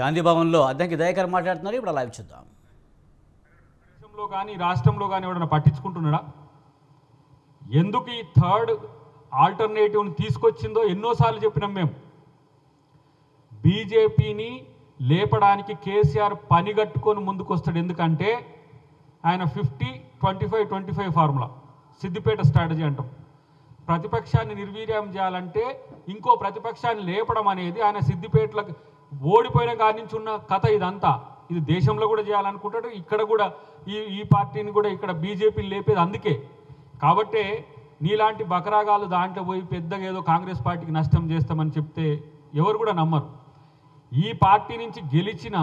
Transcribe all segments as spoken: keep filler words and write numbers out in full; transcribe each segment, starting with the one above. గాంధీ భవన్లో అద్దంకి దయాకర్ మాట్లాడుతున్నారు. ఇప్పుడు లైవ్ చూద్దాం. దేశంలో కానీ రాష్ట్రంలో కానీ ఎవరైనా పట్టించుకుంటున్నారా? ఎందుకు ఈ థర్డ్ ఆల్టర్నేటివ్ని తీసుకొచ్చిందో ఎన్నోసార్లు చెప్పినాం మేము. బీజేపీని లేపడానికి కేసీఆర్ పని కట్టుకొని ముందుకు వస్తాడు. ఎందుకంటే ఆయన fifty twenty five twenty five formula, Siddipet strategy అంటాం. ప్రతిపక్షాన్ని నిర్వీర్యం చేయాలంటే ఇంకో ప్రతిపక్షాన్ని లేపడం అనేది ఆయన సిద్దిపేటలకు ఓడిపోయిన కాడి నుంచి ఉన్న కథ ఇదంతా. ఇది దేశంలో కూడా చేయాలనుకుంటాడు, ఇక్కడ కూడా ఈ ఈ పార్టీని కూడా ఇక్కడ బీజేపీని లేపేది అందుకే. కాబట్టే నీలాంటి బకరాగాలు దాంట్లో పోయి పెద్దగా ఏదో కాంగ్రెస్ పార్టీకి నష్టం చేస్తామని చెప్తే ఎవరు కూడా నమ్మరు. ఈ పార్టీ నుంచి గెలిచిన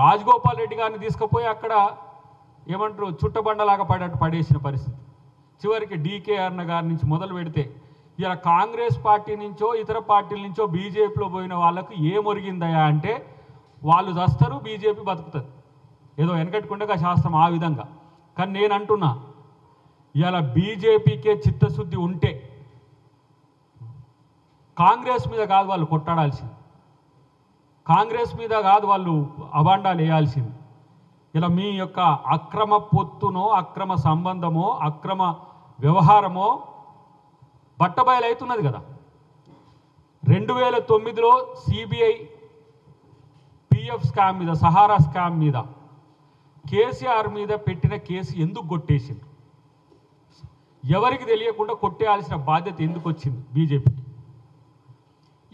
రాజగోపాల్ రెడ్డి గారిని తీసుకుపోయి అక్కడ ఏమంటారు చుట్టబండలాగా పడేట్టు పడేసిన పరిస్థితి. చివరికి డీకేఆర్న గారి నుంచి మొదలు పెడితే ఇలా కాంగ్రెస్ పార్టీ నుంచో ఇతర పార్టీల నుంచో బీజేపీలో పోయిన వాళ్ళకు ఏమొరిగిందయా అంటే వాళ్ళు చస్తారు, బీజేపీ బతుకుతుంది. ఏదో వెనకట్టుకుండగా శాస్త్రం ఆ విధంగా. కానీ నేను అంటున్నా ఇలా బీజేపీకే చిత్తశుద్ధి ఉంటే కాంగ్రెస్ మీద కాదు వాళ్ళు కొట్టాడాల్సింది, కాంగ్రెస్ మీద కాదు వాళ్ళు అభాండాలు వేయాల్సింది. ఇలా మీ యొక్క అక్రమ పొత్తునో అక్రమ సంబంధమో అక్రమ వ్యవహారమో బట్టబయలు అవుతున్నది కదా. రెండు వేల తొమ్మిదిలో సిబిఐ పిఎఫ్ స్కామ్ మీద, సహారా స్కామ్ మీద, కేసీఆర్ మీద పెట్టిన కేసు ఎందుకు కొట్టేసింది? ఎవరికి తెలియకుండా కొట్టేయాల్సిన బాధ్యత ఎందుకు వచ్చింది బీజేపీకి?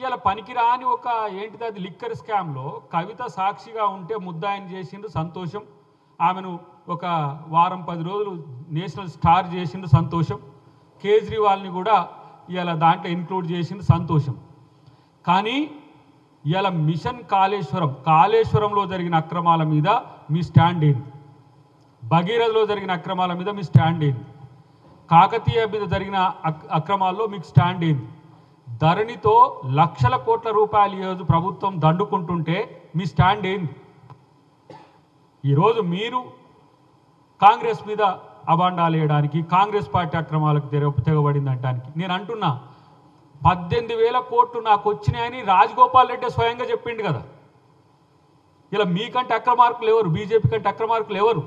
ఇలా పనికిరాని ఒక ఏంటిది అది లిక్కర్ స్కామ్లో కవిత సాక్షిగా ఉంటే ముద్దాయిని చేసిండు, సంతోషం. ఆమెను ఒక వారం పది రోజులు నేషనల్ స్టార్ చేసిండు, సంతోషం. కేజ్రీవాల్ని కూడా ఇలా దాంట్లో ఇన్క్లూడ్ చేసిండు, సంతోషం. కానీ ఇలా మిషన్ కాళేశ్వరం, కాళేశ్వరంలో జరిగిన అక్రమాల మీద మీ స్టాండ్ ఏంది? భగీరథలో జరిగిన అక్రమాల మీద మీ స్టాండ్ ఏంది? కాకతీయ మీద జరిగిన అక్రమాల్లో మీకు స్టాండ్ ఏంది? ధరణితో లక్షల కోట్ల రూపాయలు ఈరోజు ప్రభుత్వం దండుకుంటుంటే మీ స్టాండ్ ఏంది? ఈరోజు మీరు కాంగ్రెస్ మీద అభాండాలు వేయడానికి, కాంగ్రెస్ పార్టీ అక్రమాలకు తెర తెగబడింది అంటానికి నేను అంటున్నా. పద్దెనిమిది వేల కోట్లు నాకు వచ్చినాయని రాజగోపాల్ రెడ్డి స్వయంగా చెప్పిండు కదా. ఇలా మీకంటే అక్రమార్కులు ఎవరు? బీజేపీ కంటే అక్రమార్కులు ఎవరు?